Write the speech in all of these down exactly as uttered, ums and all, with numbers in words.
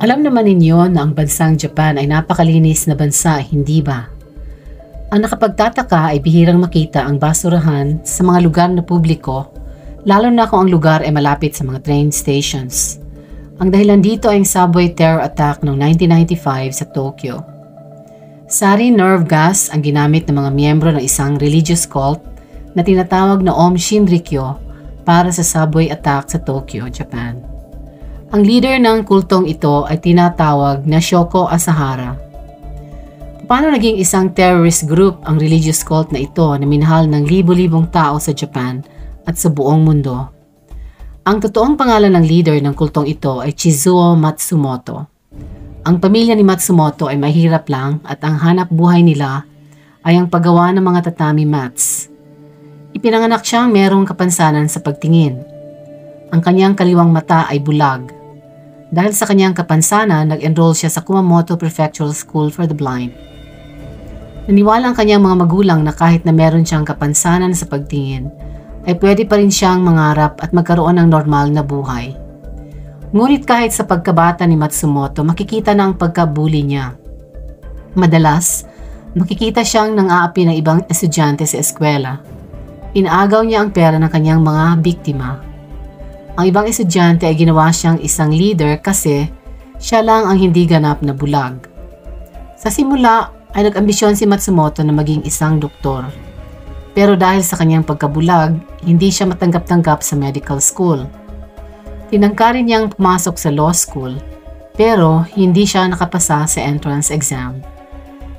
Alam naman ninyo na ang bansang Japan ay napakalinis na bansa, hindi ba? Ang nakapagtataka ay bihirang makita ang basurahan sa mga lugar na publiko, lalo na kung ang lugar ay malapit sa mga train stations. Ang dahilan dito ay ang subway terror attack noong nineteen ninety-five sa Tokyo. Sarin nerve gas ang ginamit ng mga miyembro ng isang religious cult na tinatawag na Aum Shinrikyo para sa subway attack sa Tokyo, Japan. Ang leader ng kultong ito ay tinatawag na Shoko Asahara. Paano naging isang terrorist group ang religious cult na ito na minahal ng libo-libong tao sa Japan at sa buong mundo? Ang totoong pangalan ng leader ng kultong ito ay Chizuo Matsumoto. Ang pamilya ni Matsumoto ay mahirap lang at ang hanap buhay nila ay ang paggawa ng mga tatami mats. Ipinanganak siyang merong kapansanan sa pagtingin. Ang kanyang kaliwang mata ay bulag. Dahil sa kanyang kapansanan, nag-enroll siya sa Kumamoto Prefectural School for the Blind. Naniwala ang kanyang mga magulang na kahit na meron siyang kapansanan sa pagtingin, ay pwede pa rin siyang mangarap at magkaroon ng normal na buhay. Ngunit kahit sa pagkabata ni Matsumoto, makikita na ang pagkabuli niya. Madalas, makikita siyang nang-aapi ng ibang estudyante sa eskwela. Inaagaw niya ang pera ng kanyang mga biktima. Ang ibang estudyante ay ginawa siyang isang leader kasi siya lang ang hindi ganap na bulag. Sa simula ay nag-ambisyon si Matsumoto na maging isang doktor. Pero dahil sa kanyang pagkabulag, hindi siya matanggap-tanggap sa medical school. Tinangkarin niyang pumasok sa law school pero hindi siya nakapasa sa entrance exam.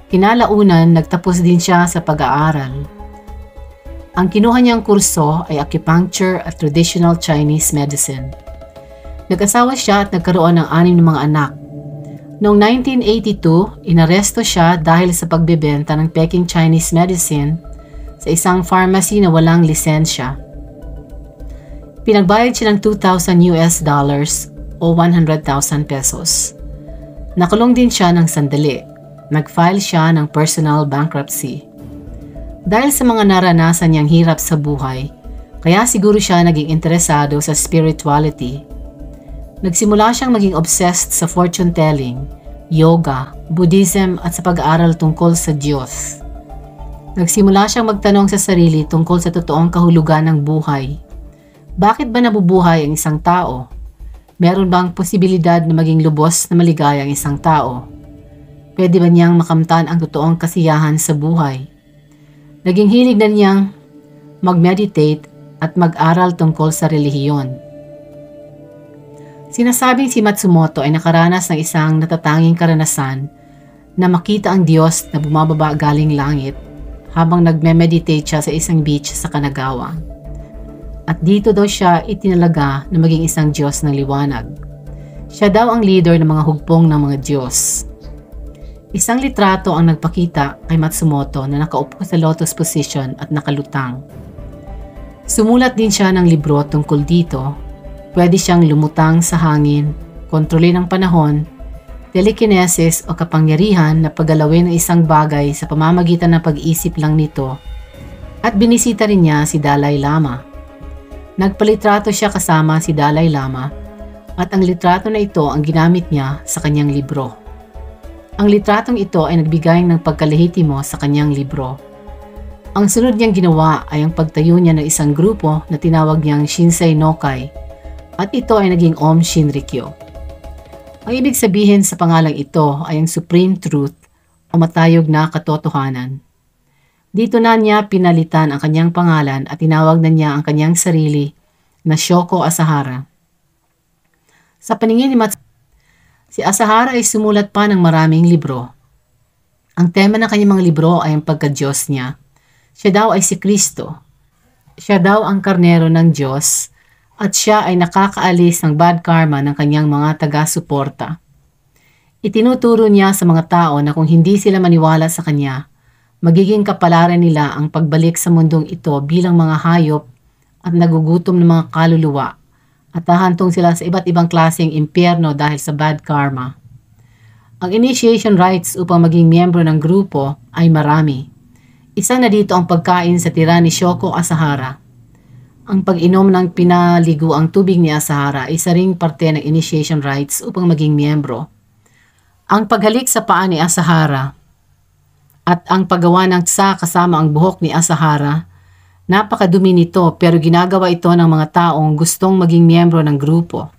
Kinalaunan, nagtapos din siya sa pag-aaral. Ang kinuha niyang kurso ay acupuncture at traditional Chinese medicine. Nag-asawa siya at nagkaroon ng anim na mga anak. Noong nineteen eighty-two, inaresto siya dahil sa pagbebenta ng peking Chinese medicine sa isang pharmacy na walang lisensya. Pinagbayad siya ng two thousand US dollars o one hundred thousand pesos. Nakulong din siya ng sandali. Nag-file siya ng personal bankruptcy. Dahil sa mga naranasan niyang hirap sa buhay, kaya siguro siya naging interesado sa spirituality. Nagsimula siyang maging obsessed sa fortune-telling, yoga, Buddhism at sa pag-aaral tungkol sa Diyos. Nagsimula siyang magtanong sa sarili tungkol sa totoong kahulugan ng buhay. Bakit ba nabubuhay ang isang tao? Meron bang posibilidad na maging lubos na maligaya ang isang tao? Pwede ba niyang makamtan ang totoong kasiyahan sa buhay? Naging hilig na niyang mag-meditate at mag-aral tungkol sa relihiyon. Sinasabing si Matsumoto ay nakaranas ng isang natatanging karanasan na makita ang Diyos na bumababa galing langit habang nagme-meditate siya sa isang beach sa Kanagawa. At dito daw siya itinalaga na maging isang Diyos ng liwanag. Siya daw ang leader ng mga hugpong ng mga Diyos. Isang litrato ang nagpakita kay Matsumoto na nakaupo sa lotus position at nakalutang. Sumulat din siya ng libro tungkol dito. Pwede siyang lumutang sa hangin, kontrole ng panahon, telekinesis o kapangyarihan na paggalawin ng isang bagay sa pamamagitan ng pag-isip lang nito, at binisita rin niya si Dalai Lama. Nagpalitrato siya kasama si Dalai Lama at ang litrato na ito ang ginamit niya sa kanyang libro. Ang litratong ito ay nagbigay ng pagkalehitimo sa kanyang libro. Ang sunod niyang ginawa ay ang pagtayo niya ng isang grupo na tinawag niyang Shinsei no Kai, at ito ay naging Aum Shinrikyo. Ang ibig sabihin sa pangalang ito ay ang Supreme Truth o matayog na katotohanan. Dito na niya pinalitan ang kanyang pangalan at tinawag na niya ang kanyang sarili na Shoko Asahara. Sa paningin ni Matsumoto, si Asahara ay sumulat pa ng maraming libro. Ang tema ng kanyang mga libro ay ang pagka-Diyos niya. Siya daw ay si Kristo. Siya daw ang karnero ng Diyos at siya ay nakakaalis ng bad karma ng kanyang mga taga-suporta. Itinuturo niya sa mga tao na kung hindi sila maniwala sa kanya, magiging kapalaran nila ang pagbalik sa mundong ito bilang mga hayop at nagugutom ng mga kaluluwa, at hahantong sila sa iba't ibang klaseng impyerno dahil sa bad karma. Ang initiation rites upang maging miyembro ng grupo ay marami. Isa na dito ang pagkain sa tira ni Shoko Asahara. Ang pag-inom ng pinaliguang tubig ni Asahara ay isa ring parte ng initiation rites upang maging miyembro. ang paghalik sa paa ni Asahara at ang paggawa ng tsa kasama ang buhok ni Asahara. Napakadumi nito pero ginagawa ito ng mga taong gustong maging miyembro ng grupo.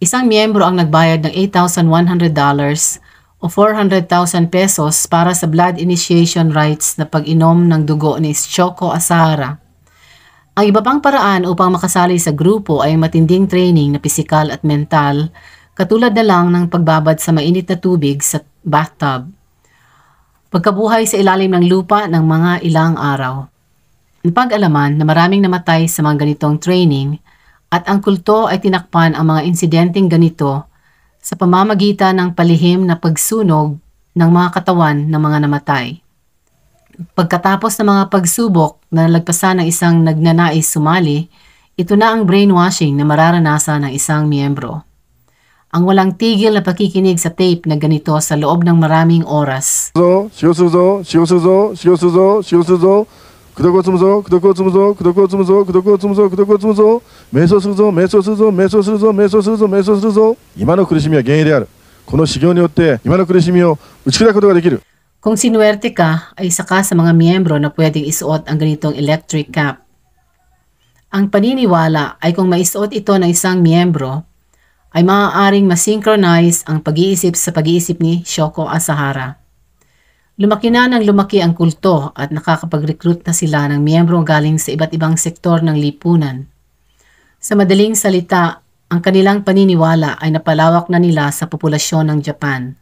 Isang miyembro ang nagbayad ng eight thousand one hundred dollars o four hundred thousand pesos para sa blood initiation rites na pag-inom ng dugo ni Shoko Asahara. Ang iba pang paraan upang makasali sa grupo ay matinding training na pisikal at mental, katulad na lang ng pagbabad sa mainit na tubig sa bathtub. Pagkabuhay sa ilalim ng lupa ng mga ilang araw. Napag-alaman na maraming namatay sa mga ganitong training at ang kulto ay tinakpan ang mga insidenteng ganito sa pamamagitan ng palihim na pagsunog ng mga katawan ng mga namatay. Pagkatapos ng mga pagsubok na nalagpasan ng isang nagnanais sumali, ito na ang brainwashing na mararanasan ng isang miyembro. Ang walang tigil na pakikinig sa tape na ganito sa loob ng maraming oras. Kung sinuwerte ka, ay isa ka sa mga miyembro na pwedeng isuot ang ganitong electric cap. Ang paniniwala ay kung maisuot ito ng isang miyembro, ay maaaring masynchronize ang pag-iisip sa pag-iisip ni Shoko Asahara. Lumaki na ng lumaki ang kulto at nakakapag-recruit na sila ng miyembro galing sa iba't ibang sektor ng lipunan. Sa madaling salita, ang kanilang paniniwala ay napalawak na nila sa populasyon ng Japan.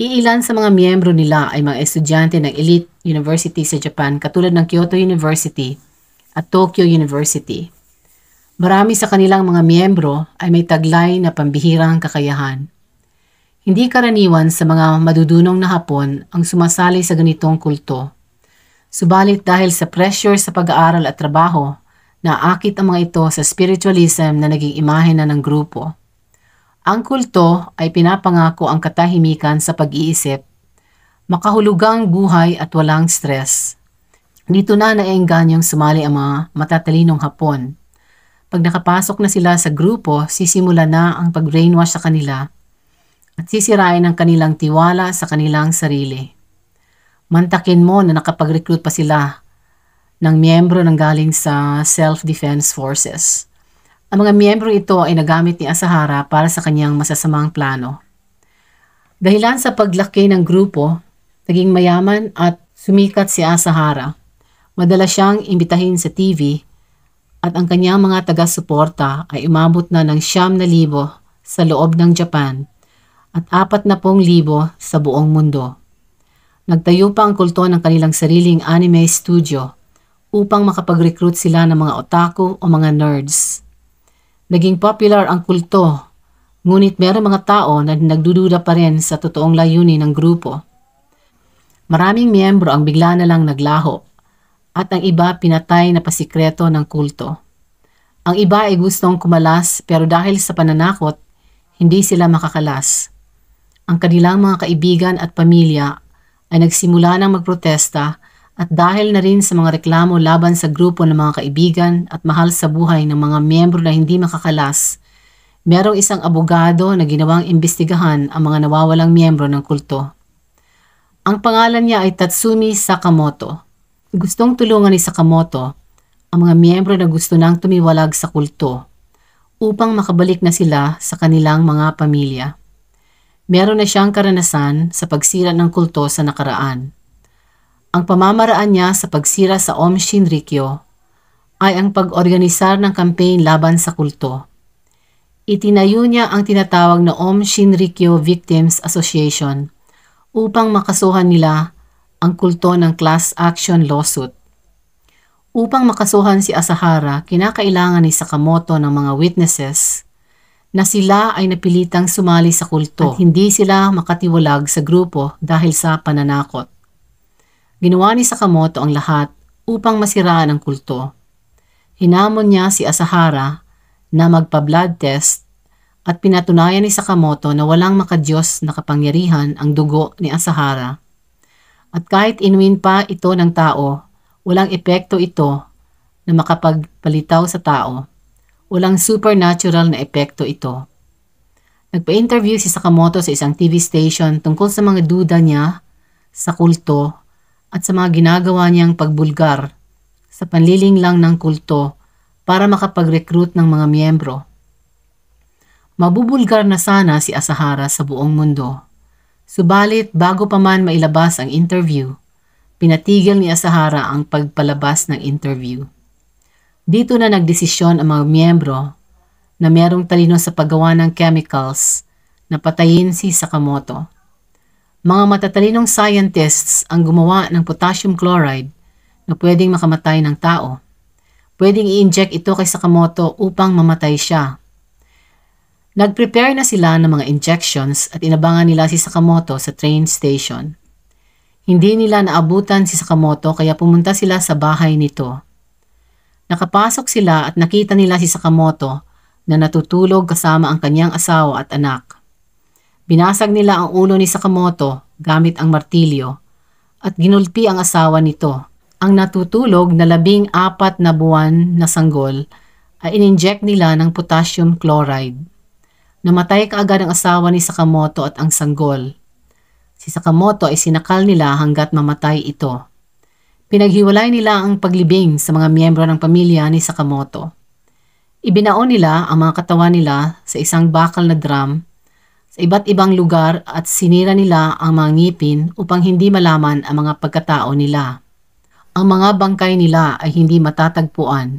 Iilan sa mga miyembro nila ay mga estudyante ng elite university sa Japan katulad ng Kyoto University at Tokyo University. Marami sa kanilang mga miyembro ay may taglay na pambihirang kakayahan. Hindi karaniwan sa mga madudunong na Hapon ang sumasali sa ganitong kulto. Subalit dahil sa pressure sa pag-aaral at trabaho, naaakit ang mga ito sa spiritualism na naging imahe na ng grupo. Ang kulto ay pinapangako ang katahimikan sa pag-iisip, makahulugang buhay at walang stress. Dito na naengganyong sumali ang mga matatalinong Hapon. Pag nakapasok na sila sa grupo, sisimula na ang pag-brainwash sa kanila at sisirain ang kanilang tiwala sa kanilang sarili. Mantakin mo na nakapag-recruit pa sila ng miyembro ng galing sa self-defense forces. Ang mga miyembro ito ay nagamit ni Asahara para sa kanyang masasamang plano. Dahilan sa paglaki ng grupo, naging mayaman at sumikat si Asahara. Madalas siyang imbitahin sa T V at ang kanyang mga taga-suporta ay umabot na ng siyam na libo sa loob ng Japan at apat na pong libo sa buong mundo. Nagtayo pa ang kulto ng kanilang sariling anime studio upang makapag-recruit sila ng mga otaku o mga nerds. Naging popular ang kulto, ngunit meron mga tao na nagdududa pa rin sa totoong layunin ng grupo. Maraming miyembro ang bigla na lang naglaho, at ang iba pinatay na pasikreto ng kulto. Ang iba ay gustong kumalas pero dahil sa pananakot, hindi sila makakalas. Ang kanilang mga kaibigan at pamilya ay nagsimula ng magprotesta at dahil na rin sa mga reklamo laban sa grupo ng mga kaibigan at mahal sa buhay ng mga miyembro na hindi makakalas, merong isang abogado na ginawang imbestigahan ang mga nawawalang miyembro ng kulto. Ang pangalan niya ay Tatsumi Sakamoto. Gustong tulungan ni Sakamoto ang mga miyembro na gusto nang tumiwalag sa kulto upang makabalik na sila sa kanilang mga pamilya. Meron na siyang karanasan sa pagsira ng kulto sa nakaraan. Ang pamamaraan niya sa pagsira sa Aum Shinrikyo ay ang pag-organisar ng campaign laban sa kulto. Itinayo niya ang tinatawag na Aum Shinrikyo Victims Association upang makasuhan nila ang kulto ng class action lawsuit. Upang makasuhan si Asahara, kinakailangan ni Sakamoto ng mga witnesses na sila ay napilitang sumali sa kulto at hindi sila makatiwalag sa grupo dahil sa pananakot. Ginawa ni Sakamoto ang lahat upang masiraan ang kulto. Hinamon niya si Asahara na magpa-blood test at pinatunayan ni Sakamoto na walang makadiyos na kapangyarihan ang dugo ni Asahara. At kahit inumin pa ito ng tao, walang epekto ito na makapagpalitaw sa tao. Walang supernatural na epekto ito. Nagpa-interview si Sakamoto sa isang T V station tungkol sa mga duda niya sa kulto at sa mga ginagawa niyang pagbulgar sa panliling lang ng kulto para makapag-recruit ng mga miyembro. Mabubulgar na sana si Asahara sa buong mundo. Subalit bago pa man mailabas ang interview, pinatigil ni Asahara ang pagpalabas ng interview. Dito na nagdesisyon ang mga miyembro na merong talino sa paggawa ng chemicals na patayin si Sakamoto. Mga matatalinong scientists ang gumawa ng potassium chloride na pwedeng makamatay ng tao. Pwedeng i-inject ito kay Sakamoto upang mamatay siya. Nag-prepare na sila ng mga injections at inabangan nila si Sakamoto sa train station. Hindi nila naabutan si Sakamoto kaya pumunta sila sa bahay nito. Nakapasok sila at nakita nila si Sakamoto na natutulog kasama ang kanyang asawa at anak. Binasag nila ang ulo ni Sakamoto gamit ang martilyo at ginulpi ang asawa nito. Ang natutulog na labing apat na buwan na sanggol ay ininject nila ng potassium chloride. Namatay kaagad ang asawa ni Sakamoto at ang sanggol. Si Sakamoto ay sinakal nila hanggat mamatay ito. Pinaghiwalay nila ang paglibing sa mga miyembro ng pamilya ni Sakamoto. Ibinaon nila ang mga katawan nila sa isang bakal na drum sa iba't ibang lugar at sinira nila ang mga ngipin upang hindi malaman ang mga pagkatao nila. Ang mga bangkay nila ay hindi matatagpuan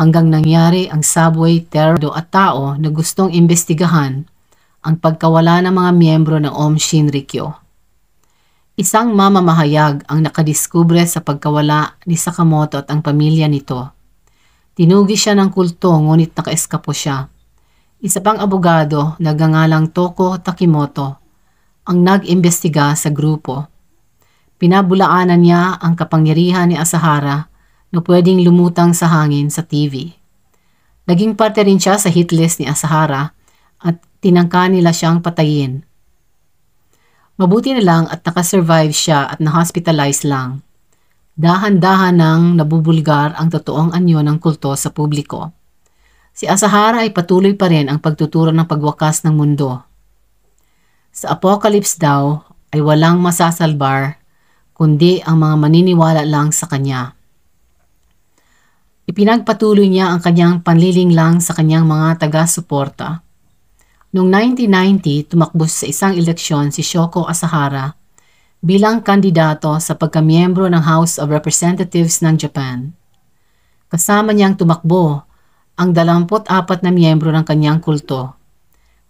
hanggang nangyari ang subway terror at tao na gustong imbestigahan ang pagkawala ng mga miyembro ng Aum Shinrikyo. Isang mamamahayag ang nakadiskubre sa pagkawala ni Sakamoto at ang pamilya nito. Tinugi siya ng kulto ngunit nakaeskapo siya. Isa pang abogado na nagngangalang Toko Takemoto ang nag-imbestiga sa grupo. Pinabulaanan niya ang kapangyarihan ni Asahara na pwedeng lumutang sa hangin sa T V. Naging parte rin siya sa hit list ni Asahara at tinangka nila siyang patayin. Mabuti na lang at nakasurvive siya at na-hospitalize lang. Dahan-dahan nang nabubulgar ang totoong anyo ng kulto sa publiko. Si Asahara ay patuloy pa rin ang pagtuturo ng pagwakas ng mundo. Sa Apocalypse daw ay walang masasalbar kundi ang mga maniniwala lang sa kanya. Ipinagpatuloy niya ang kanyang panlilinglang sa kanyang mga taga-suporta. Noong nineteen ninety, tumakbo sa isang eleksyon si Shoko Asahara bilang kandidato sa pagkamiyembro ng House of Representatives ng Japan. Kasama niyang tumakbo ang dalawamput apat na miyembro ng kanyang kulto.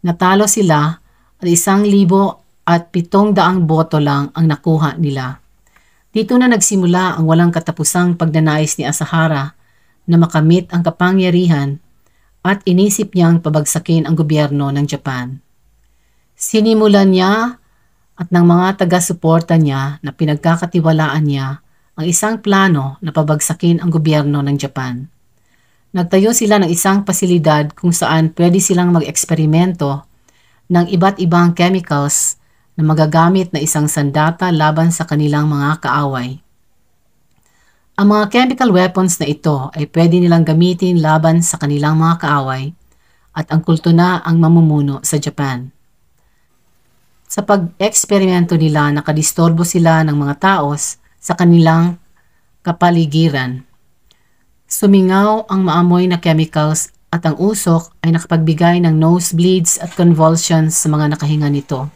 Natalo sila at isang libo at pitong daang boto lang ang nakuha nila. Dito na nagsimula ang walang katapusang pagnanais ni Asahara na makamit ang kapangyarihan at inisip niyang pabagsakin ang gobyerno ng Japan. Sinimulan niya at ng mga taga-suporta niya na pinagkakatiwalaan niya ang isang plano na pabagsakin ang gobyerno ng Japan. Nagtayo sila ng isang pasilidad kung saan pwede silang mag-eksperimento ng iba't ibang chemicals na magagamit na isang sandata laban sa kanilang mga kaaway. Ang mga chemical weapons na ito ay pwede nilang gamitin laban sa kanilang mga kaaway at ang kulto na ang mamumuno sa Japan. Sa pag-eksperimento nila, nakadistorbo sila ng mga taos sa kanilang kapaligiran. Sumingaw ang maamoy na chemicals at ang usok ay nakapagbigay ng nosebleeds at convulsions sa mga nakahinga nito.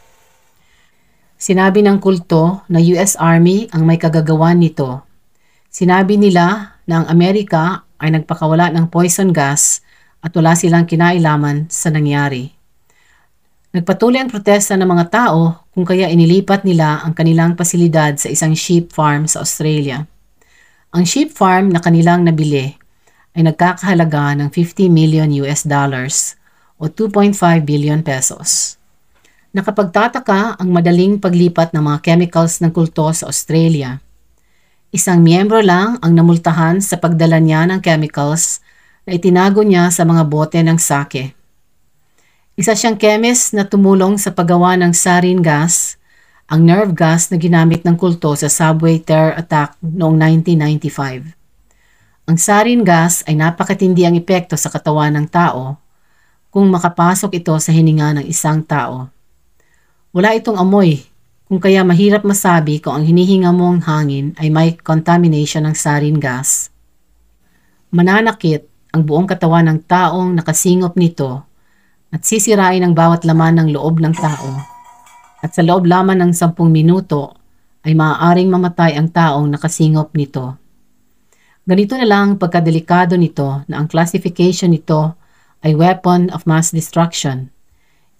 Sinabi ng kulto na U S Army ang may kagagawan nito. Sinabi nila na ang Amerika ay nagpakawala ng poison gas at wala silang kinailaman sa nangyari. Nagpatuloy ang protesta ng mga tao kung kaya inilipat nila ang kanilang pasilidad sa isang sheep farm sa Australia. Ang sheep farm na kanilang nabili ay nagkakahalaga ng fifty million US dollars o two point five billion pesos. Nakapagtataka ang madaling paglipat ng mga chemicals ng kulto sa Australia. Isang miyembro lang ang namultahan sa pagdala niya ng chemicals na itinago niya sa mga bote ng sake. Isa siyang chemist na tumulong sa paggawa ng sarin gas, ang nerve gas na ginamit ng kulto sa subway terror attack noong nineteen ninety-five. Ang sarin gas ay napakatindi ang epekto sa katawan ng tao, kung makapasok ito sa hininga ng isang tao. Wala itong amoy, kung kaya mahirap masabi kung ang hinihinga mong hangin ay may contamination ng sarin gas. Mananakit ang buong katawan ng taong nakasingop nito at sisirain ang bawat laman ng loob ng tao. At sa loob lamang ng sampung minuto ay maaaring mamatay ang taong nakasingop nito. Ganito na lang pagkadelikado nito na ang classification nito ay weapon of mass destruction.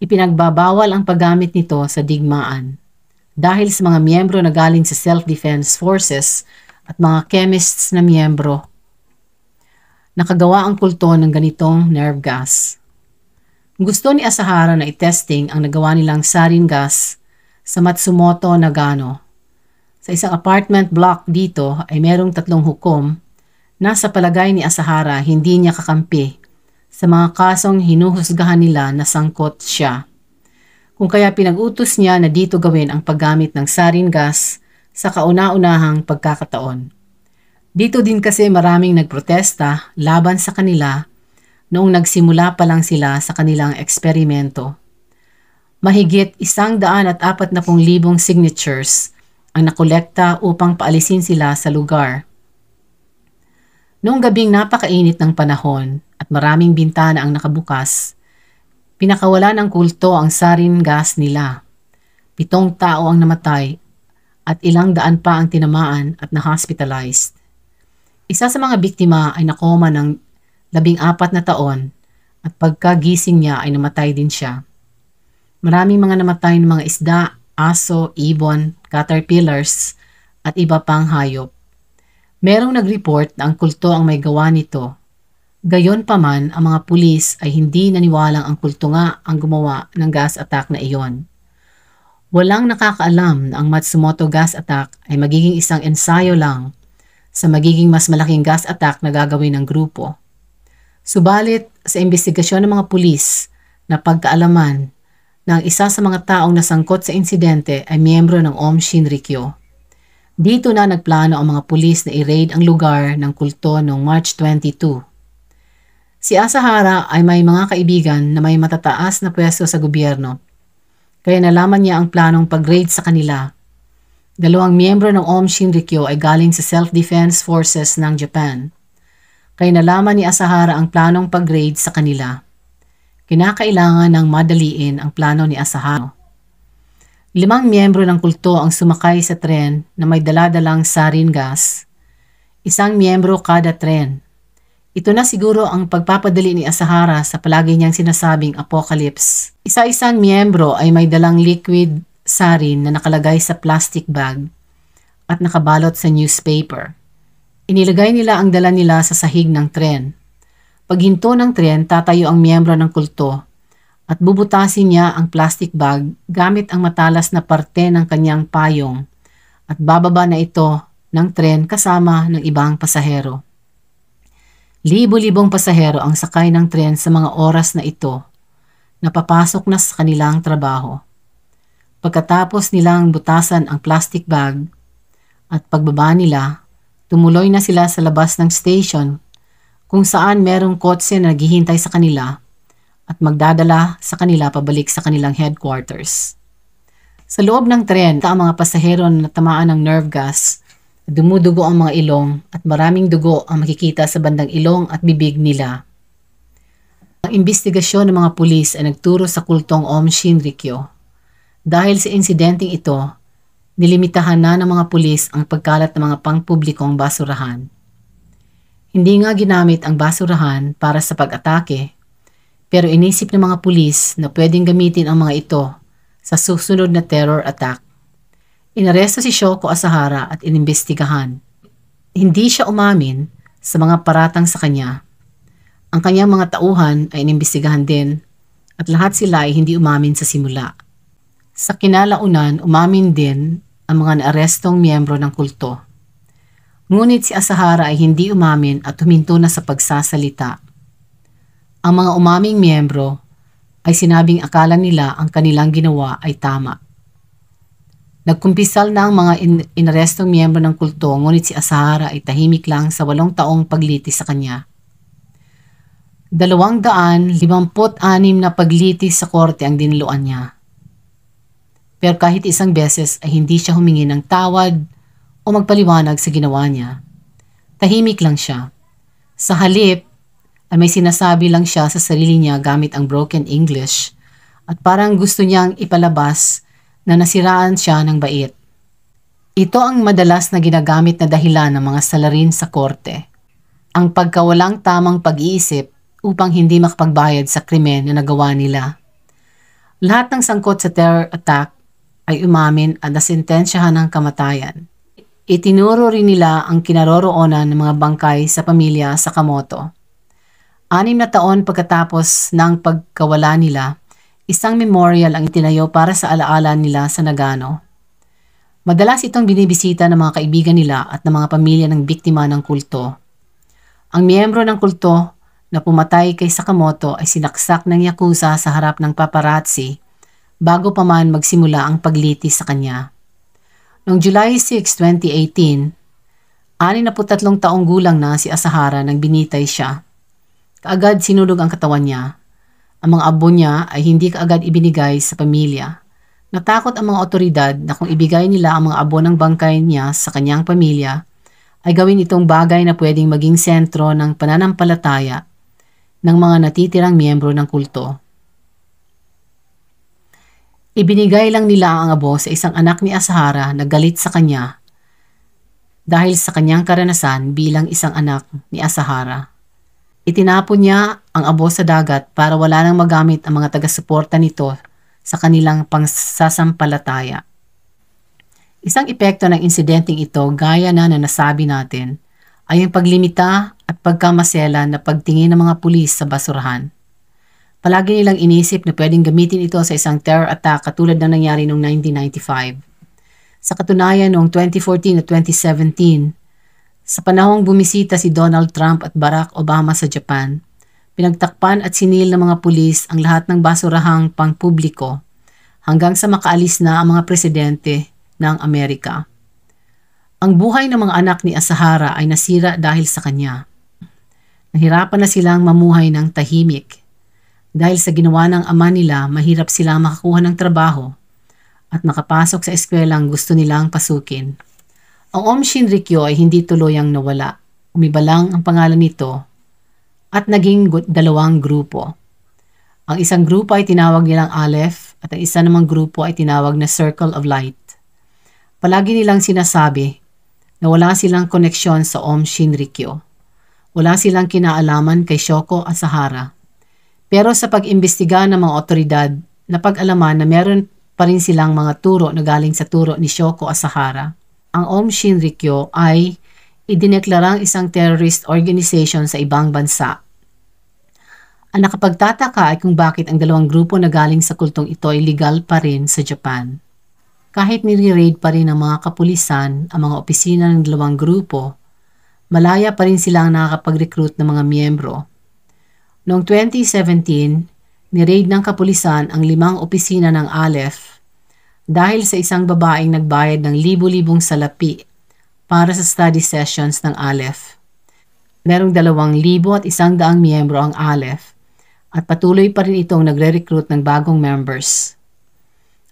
Ipinagbabawal ang paggamit nito sa digmaan. Dahil sa mga miyembro na galing sa self-defense forces at mga chemists na miyembro, nakagawa ang kulto ng ganitong nerve gas. Gusto ni Asahara na itesting ang nagawa nilang sarin gas sa Matsumoto, Nagano. Sa isang apartment block dito ay merong tatlong hukom na sa palagay ni Asahara hindi niya kakampi sa mga kasong hinuhusgahan nila na sangkot siya. Kung kaya pinag-utos niya na dito gawin ang paggamit ng sarin gas sa kauna-unahang pagkakataon. Dito din kasi maraming nagprotesta laban sa kanila noong nagsimula pa lang sila sa kanilang eksperimento. Mahigit isang daan at apat na pung libong signatures ang nakolekta upang paalisin sila sa lugar. Noong gabing napakainit ng panahon at maraming bintana ang nakabukas, pinakawala ng kulto ang sarin gas nila. Pitong tao ang namatay at ilang daan pa ang tinamaan at na-hospitalized. Isa sa mga biktima ay nakoma ng labing apat na taon at pagkagising niya ay namatay din siya. Maraming mga namatay ng mga isda, aso, ibon, caterpillars at iba pang hayop. Merong nag-report na ang kulto ang may gawa nito. Gayon paman, ang mga pulis ay hindi naniwalang ang kulto nga ang gumawa ng gas attack na iyon. Walang nakakaalam na ang Matsumoto gas attack ay magiging isang ensayo lang sa magiging mas malaking gas attack na gagawin ng grupo. Subalit, sa imbestigasyon ng mga pulis na pagkaalaman na ang isa sa mga taong nasangkot sa insidente ay miyembro ng Aum Shinrikyo. Dito na nagplano ang mga pulis na i-raid ang lugar ng kulto noong March twenty-two. Si Asahara ay may mga kaibigan na may matataas na pwesto sa gobyerno, kaya nalaman niya ang planong pag-raid sa kanila. Dalawang miyembro ng Aum Shinrikyo ay galing sa self-defense forces ng Japan, kaya nalaman ni Asahara ang planong pag-raid sa kanila. Kinakailangan ng madaliin ang plano ni Asahara. Limang miyembro ng kulto ang sumakay sa tren na may daladalang sarin gas, isang miyembro kada tren. Ito na siguro ang pagpapadali ni Asahara sa palagi niyang sinasabing apocalypse. Isa-isang miyembro ay may dalang liquid sarin na nakalagay sa plastic bag at nakabalot sa newspaper. Inilagay nila ang dala nila sa sahig ng tren. Paghinto ng tren, tatayo ang miyembro ng kulto at bubutasin niya ang plastic bag gamit ang matalas na parte ng kanyang payong at bababa na ito ng tren kasama ng ibang pasahero. Libo-libong pasahero ang sakay ng tren sa mga oras na ito na papasok na sa kanilang trabaho. Pagkatapos nilang butasan ang plastic bag at pagbaba nila, tumuloy na sila sa labas ng station kung saan merong kotse na naghihintay sa kanila at magdadala sa kanila pabalik sa kanilang headquarters. Sa loob ng tren, ang mga pasahero na natamaan ng nerve gas, dumudugo ang mga ilong at maraming dugo ang makikita sa bandang ilong at bibig nila. Ang imbestigasyon ng mga pulis ay nagturo sa kultong Aum Shinrikyo. Dahil sa insidenteng ito, nilimitahan na ng mga pulis ang pagkalat ng mga pangpublikong basurahan. Hindi nga ginamit ang basurahan para sa pag-atake, pero inisip ng mga pulis na pwedeng gamitin ang mga ito sa susunod na terror attack. Inaresto si Shoko Asahara at inimbestigahan. Hindi siya umamin sa mga paratang sa kanya. Ang kanyang mga tauhan ay inimbestigahan din at lahat sila ay hindi umamin sa simula. Sa kinalaunan, umamin din ang mga naarestong miyembro ng kulto. Ngunit si Asahara ay hindi umamin at huminto na sa pagsasalita. Ang mga umaming miyembro ay sinabing akala nila ang kanilang ginawa ay tama. Nagkumpisal na ang mga in inarestong miyembro ng kulto, ngunit si Asahara ay tahimik lang sa walong taong paglitis sa kanya. Dalawang daan, limampot-anim na paglitis sa korte ang diniluan niya. Pero kahit isang beses ay hindi siya humingi ng tawad o magpaliwanag sa ginawa niya. Tahimik lang siya. Sa halip ay may sinasabi lang siya sa sarili niya gamit ang broken English at parang gusto niyang ipalabas na nasiraan siya ng bait. Ito ang madalas na ginagamit na dahilan ng mga salarin sa korte. Ang pagkawalang tamang pag-iisip upang hindi makapagbayad sa krimen na nagawa nila. Lahat ng sangkot sa terror attack ay umamin at nasentensyahan ng kamatayan. Itinuro rin nila ang kinaroroonan ng mga bangkay sa pamilya Sakamoto. Anim na taon pagkatapos ng pagkawala nila, isang memorial ang itinayo para sa alaala nila sa Nagano. Madalas itong binibisita ng mga kaibigan nila at ng mga pamilya ng biktima ng kulto. Ang miyembro ng kulto na pumatay kay Sakamoto ay sinaksak ng yakuza sa harap ng paparazzi bago pa man magsimula ang paglitis sa kanya. Noong July sixth, twenty eighteen, sixty-three taong gulang na si Asahara nang binitay siya. Kaagad sinulog ang katawan niya. Ang mga abo niya ay hindi kaagad ibinigay sa pamilya. Natakot ang mga otoridad na kung ibigay nila ang mga abo ng bangkay niya sa kanyang pamilya, ay gawin itong bagay na pwedeng maging sentro ng pananampalataya ng mga natitirang miyembro ng kulto. Ibinigay lang nila ang abo sa isang anak ni Asahara na galit sa kanya dahil sa kanyang karanasan bilang isang anak ni Asahara. Itinapon niya ang abo sa dagat para wala nang magamit ang mga taga-suporta nito sa kanilang pangsasampalataya. Isang epekto ng insidenteng ito, gaya na na nasabi natin, ay ang paglimita at pagkamasela na pagtingin ng mga pulis sa basurahan. Palagi nilang inisip na pwedeng gamitin ito sa isang terror attack katulad ng nangyari noong nineteen ninety-five. Sa katunayan, noong twenty fourteen at twenty seventeen, sa panahong bumisita si Donald Trump at Barack Obama sa Japan, pinagtakpan at sinil ng mga pulis ang lahat ng basurahang pangpubliko hanggang sa makaalis na ang mga presidente ng Amerika. Ang buhay ng mga anak ni Asahara ay nasira dahil sa kanya. Nahirapan na silang mamuhay ng tahimik. Dahil sa ginawa ng ama nila, mahirap silang makakuha ng trabaho at makapasok sa eskwelang gusto nilang pasukin. Ang Aum Shinrikyo ay hindi tuluyang nawala. Umiba lang ang pangalan nito at naging dalawang grupo. Ang isang grupo ay tinawag nilang Aleph at ang isa namang grupo ay tinawag na Circle of Light. Palagi nilang sinasabi na wala silang koneksyon sa Aum Shinrikyo. Wala silang kinaalaman kay Shoko Asahara. Pero sa pag-imbestiga ng mga otoridad, napag-alaman na meron pa rin silang mga turo na galing sa turo ni Shoko Asahara. Ang Aum Shinrikyo ay idineklarang isang terrorist organization sa ibang bansa. Ang nakapagtataka ay kung bakit ang dalawang grupo na galing sa kultong ito ay legal pa rin sa Japan. Kahit nire-raid pa rin ng mga kapulisan ang mga opisina ng dalawang grupo, malaya pa rin silang nakakapag-recruit ng mga miyembro. Noong twenty seventeen, nire-raid ng kapulisan ang limang opisina ng Aleph dahil sa isang babaeng nagbayad ng libu-libong salapi para sa study sessions ng Aleph. Merong dalawang libo at isang daang miyembro ang Aleph at patuloy pa rin itong nagre-recruit ng bagong members.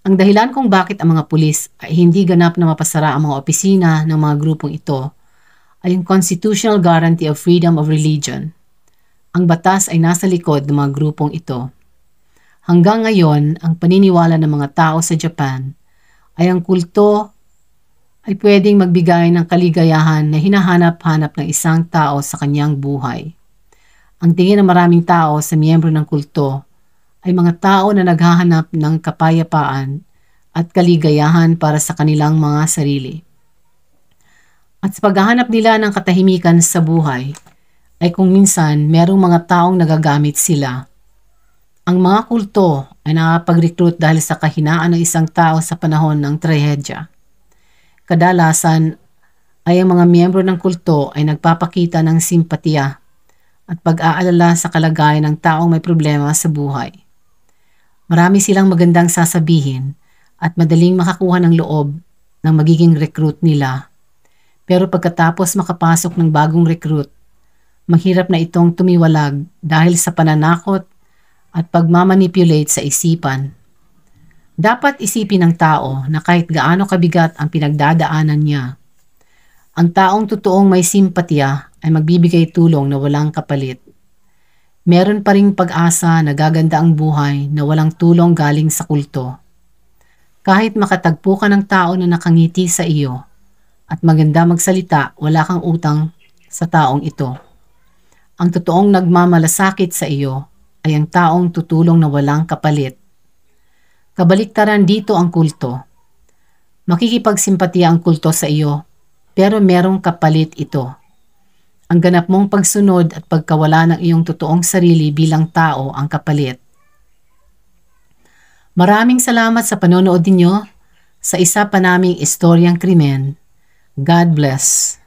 Ang dahilan kung bakit ang mga pulis ay hindi ganap na mapasara ang mga opisina ng mga grupong ito ay ang Constitutional Guarantee of Freedom of Religion. Ang batas ay nasa likod ng mga grupong ito. Hanggang ngayon, ang paniniwala ng mga tao sa Japan ay ang kulto ay pwedeng magbigay ng kaligayahan na hinahanap-hanap ng isang tao sa kanyang buhay. Ang tingin ng maraming tao sa miyembro ng kulto ay mga tao na naghahanap ng kapayapaan at kaligayahan para sa kanilang mga sarili. At sa paghahanap nila ng katahimikan sa buhay, ay kung minsan merong mga taong nagagamit sila. Ang mga kulto ay nakapag-recruit dahil sa kahinaan ng isang tao sa panahon ng trahedya. Kadalasan ay ang mga miyembro ng kulto ay nagpapakita ng simpatiya at pag-aalala sa kalagayan ng taong may problema sa buhay. Marami silang magandang sasabihin at madaling makakuha ng loob ng magiging recruit nila. Pero pagkatapos makapasok ng bagong recruit, mahirap na itong tumiwalag dahil sa pananakot at pagmamanipulate sa isipan. Dapat isipin ng tao na kahit gaano kabigat ang pinagdadaanan niya, ang taong totoong may simpatya ay magbibigay tulong na walang kapalit. Meron pa ring pag-asa na gaganda ang buhay na walang tulong galing sa kulto. Kahit makatagpo ka ng tao na nakangiti sa iyo at maganda magsalita, wala kang utang sa taong ito. Ang totoong nagmamalasakit sa iyo ay ang taong tutulong na walang kapalit. Kabaliktaran dito ang kulto. Makikipagsimpatiya ang kulto sa iyo, pero merong kapalit ito. Ang ganap mong pagsunod at pagkawala ng iyong totoong sarili bilang tao ang kapalit. Maraming salamat sa panonood ninyo sa isa pa naming istoryang krimen. God bless.